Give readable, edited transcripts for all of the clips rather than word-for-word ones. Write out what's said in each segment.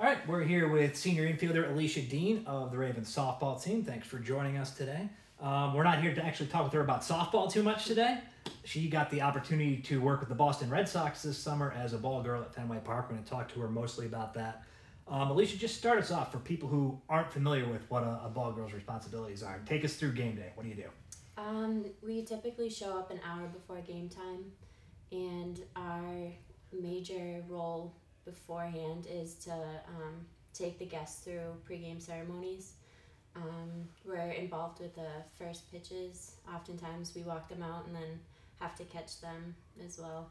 All right, we're here with senior infielder Alicia Dean of the Raven softball team. Thanks for joining us today. We're not here to actually talk with her about softball too much today. She got the opportunity to work with the Boston Red Sox this summer as a ball girl at Fenway Park. We're going to talk to her mostly about that. Alicia, just start us off for people who aren't familiar with what a ball girl's responsibilities are. Take us through game day. What do you do? We typically show up an hour before game time, and our major role beforehand is to take the guests through pregame ceremonies. We're involved with the first pitches. Oftentimes we walk them out and then have to catch them as well.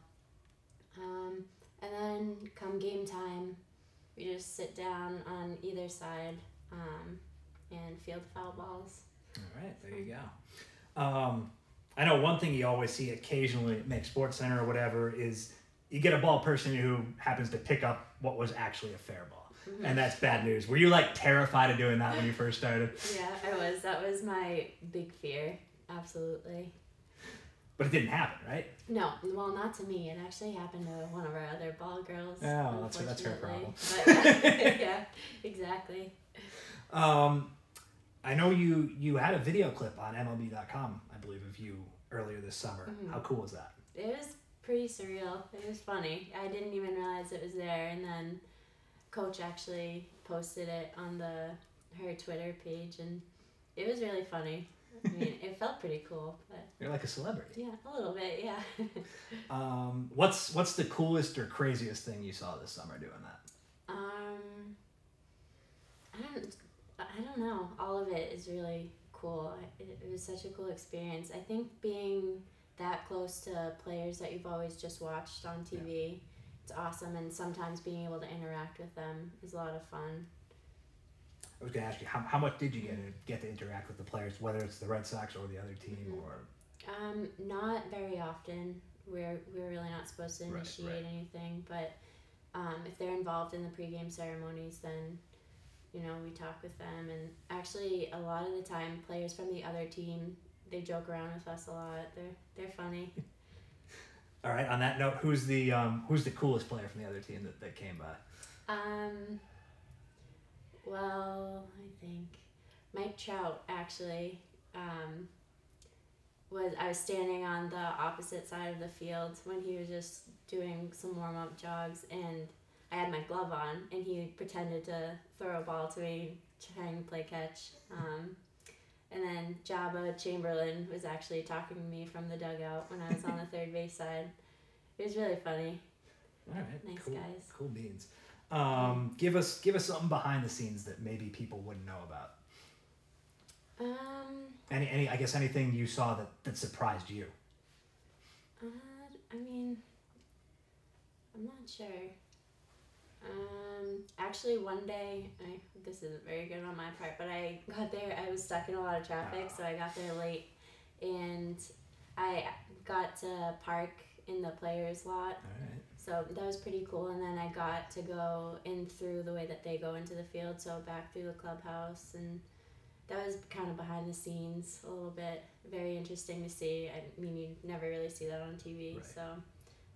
And then come game time, we just sit down on either side and field foul balls. All right, there you go. I know one thing you always see occasionally at Sports Center or whatever is you get a ball person who happens to pick up what was actually a fair ball. Mm-hmm. And that's bad news. Were you like terrified of doing that when you first started? Yeah, I was. That was my big fear. Absolutely. But it didn't happen, right? No. Well, not to me. It actually happened to one of our other ball girls. Oh, that's her problem. But, yeah, exactly. I know you had a video clip on MLB.com, I believe, of you earlier this summer. Mm-hmm. How cool was that? It was pretty surreal. It was funny. I didn't even realize it was there, and then Coach actually posted it on her Twitter page, and it was really funny. I mean, it felt pretty cool. But you're like a celebrity. Yeah, a little bit. Yeah. What's the coolest or craziest thing you saw this summer doing that? I don't know. All of it is really cool. It was such a cool experience. I think being that close to players that you've always just watched on TV. Yeah. It's awesome, and sometimes being able to interact with them is a lot of fun. I was going to ask you, how much did you get to interact with the players, whether it's the Red Sox or the other team? Mm-hmm. Or? Not very often. We're really not supposed to initiate anything, but if they're involved in the pregame ceremonies, then we talk with them. And actually, a lot of the time, players from the other team, they joke around with us a lot. They're funny. All right. On that note, who's the coolest player from the other team that came by? Well, I think Mike Trout actually I was standing on the opposite side of the field when he was just doing some warm up jogs, and I had my glove on, and he pretended to throw a ball to me, trying to play catch. And then Joba Chamberlain was actually talking to me from the dugout when I was on the third base side. It was really funny. All right, nice guys. Cool beans. Give us something behind the scenes that maybe people wouldn't know about. I guess anything you saw that surprised you. I mean, I'm not sure. Actually, one day, this isn't very good on my part, but I got there, I was stuck in a lot of traffic, so I got there late, and I got to park in the players' lot. All right. So that was pretty cool, and then I got to go in through the way that they go into the field, so back through the clubhouse, and that was kind of behind the scenes a little bit. Very interesting to see. I mean, you never really see that on TV, right. So...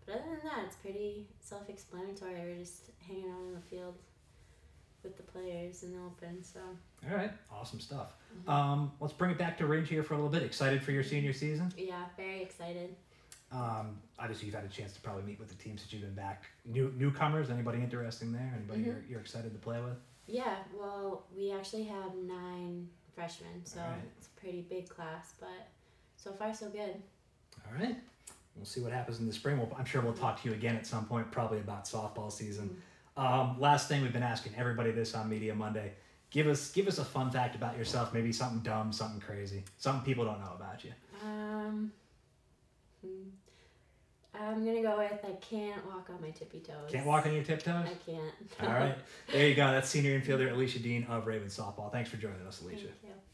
But other than that, it's pretty self-explanatory. We're just hanging out in the field with the players in the open. So. All right, awesome stuff. Mm-hmm. Let's bring it back to range here for a little bit. Excited for your senior season? Yeah, very excited. Obviously, you've had a chance to probably meet with the teams since you've been back. Newcomers? Anybody interesting there? Anybody mm-hmm. you're excited to play with? Yeah, well, we actually have 9 freshmen, so It's a pretty big class. But so far, so good. All right. We'll see what happens in the spring. I'm sure we'll talk to you again at some point, probably about softball season. Last thing, we've been asking everybody this on Media Monday. Give us a fun fact about yourself, maybe something dumb, something crazy, something people don't know about you. I'm going to go with I can't walk on my tippy toes. Can't walk on your tiptoes? I can't. All right. There you go. That's senior infielder Alicia Dean of Raven Softball. Thanks for joining us, Alicia. Thank you.